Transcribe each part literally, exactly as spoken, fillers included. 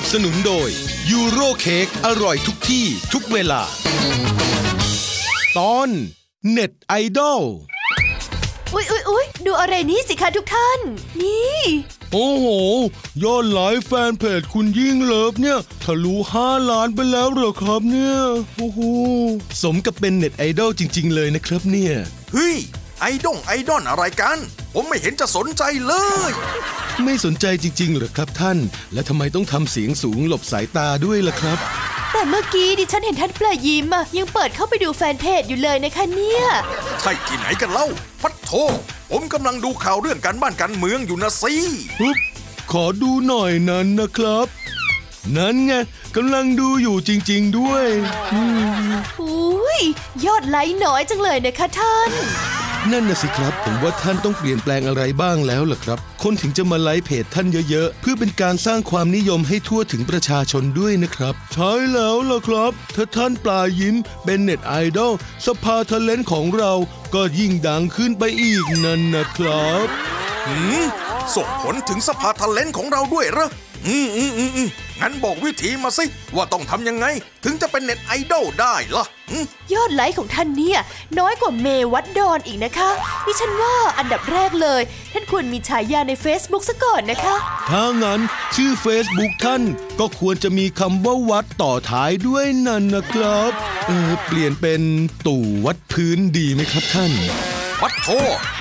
นับสนุนโดยยูโรเค้กอร่อยทุกที่ทุกเวลาตอนเน็ตไอดอลอุ๊ยอุ๊ยอุ๊ยดูอะไรนี้สิคะทุกท่านนี่โอ้โหยอดไลค์แฟนเพจคุณยิ่งเลิฟเนี่ยทะลุห้าล้านไปแล้วเหรอครับเนี่ยโอ้โหสมกับเป็นเน็ตไอดอลจริงๆเลยนะครับเนี่ยเฮ้ยไอดอลไอดอลอะไรกันผมไม่เห็นจะสนใจเลยไม่สนใจจริงๆเหรอครับท่านและทำไมต้องทำเสียงสูงหลบสายตาด้วยล่ะครับแต่เมื่อกี้ดิฉันเห็นท่านปลายิ้มอะยังเปิดเข้าไปดูแฟนเพจอยู่เลยนะคะเนี่ยใช่ที่ไหนกันเล่าพัดโทผมกำลังดูข่าวเรื่องการบ้านการเมืองอยู่นะสิฮึบขอดูหน่อยนั้นนะครับนั่นไงกำลังดูอยู่จริงๆด้วยอุ้ยยอดไลค์น้อยจังเลยนะคะท่านนั่นนะสิครับผมว่าท่านต้องเปลี่ยนแปลงอะไรบ้างแล้วล่ะครับคนถึงจะมาไลค์เพจท่านเยอะๆเพื่อเป็นการสร้างความนิยมให้ทั่วถึงประชาชนด้วยนะครับใช่แล้วล่ะครับถ้าท่านปลายิ้มเป็นเน็ตไอดอลสภาทะเลนของเราก็ยิ่งดังขึ้นไปอีกนั่นนะครับหืมส่งผลถึงสภาทะเลนของเราด้วยเหรออืมอืมอืมอืมงั้นบอกวิธีมาสิว่าต้องทำยังไงถึงจะเป็นเน็ตไอดอลได้ล่ะยอดไลค์ของท่านเนี่ยน้อยกว่าเมวัดดอนอีกนะคะดิฉันว่าอันดับแรกเลยท่านควรมีฉายาใน Facebook ซะก่อนนะคะถ้างั้นชื่อ Facebook ท่านก็ควรจะมีคำว่าวัดต่อท้ายด้วยนั่นนะครับเออเปลี่ยนเป็นตู่วัดพื้นดีไหมครับท่านวัดโท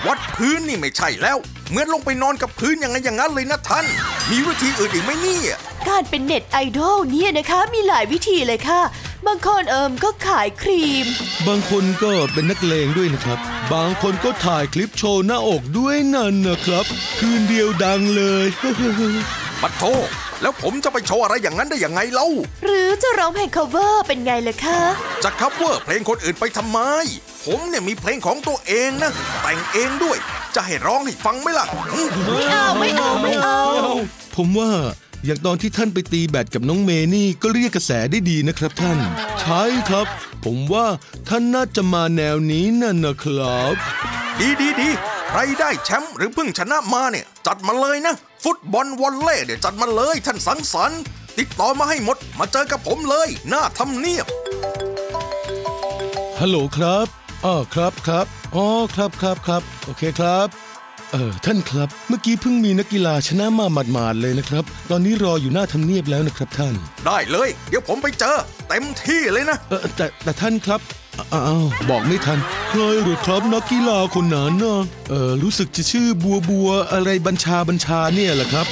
วัดพื้นนี่ไม่ใช่แล้วเหมือนลงไปนอนกับพื้นอย่างนั้นอย่างนั้นเลยนะท่านมีวิธีอื่นอีกไหมเนี่ยการเป็นเน็ตไอดอลเนี่ยนะคะมีหลายวิธีเลยค่ะบางคนเอิมก็ขายครีมบางคนก็เป็นนักเลงด้วยนะครับบางคนก็ถ่ายคลิปโชว์หน้าอกด้วยนั่นนะครับคืนเดียวดังเลยปัดโทแล้วผมจะไปโชว์อะไรอย่างนั้นได้ยังไงเล่าหรือจะร้องเพลง cover เป็นไงล่ะคะจะ cover เพลงคนอื่นไปทำไมผมเนี่ยมีเพลงของตัวเองนะแต่งเองด้วยจะให้ร้องให้ฟังไหมล่ะไม่เอาไม่เอาไม่เอาผมว่าอย่างตอนที่ท่านไปตีแบดกับน้องเมนี่ก็เรียกกระแสได้ดีนะครับท่านใช่ครับผมว่าท่านน่าจะมาแนวนี้นั่นนะครับดีดีดีใครได้แชมป์หรือเพิ่งชนะมาเนี่ยจัดมาเลยนะฟุตบอลวอลเล่เดี๋ยวจัดมาเลยท่านสังสรรค์ติดต่อมาให้หมดมาเจอกับผมเลยหน้าทำเนียบฮัลโหลครับอ๋อครับครับอ๋อครับครับครับโอเคครับเออท่านครับเมื่อกี้เพิ่งมีนักกีฬาชนะมาหมาดๆเลยนะครับตอนนี้รออยู่หน้าทำเนียบแล้วนะครับท่านได้เลยเดี๋ยวผมไปเจอเต็มที่เลยนะเออแต่แต่ท่านครับอ้าวบอกไม่ทันเคยหรือครับนักกีฬาคนนั้นน่ะเออรู้สึกจะชื่อบัวบัวอะไรบัญชาบัญชาเนี่ยแหละครับ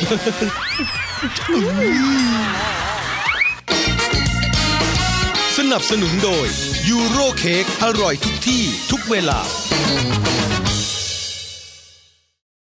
สนับสนุนโดยยูโรเค้กอร่อยทุกที่ทุกเวลา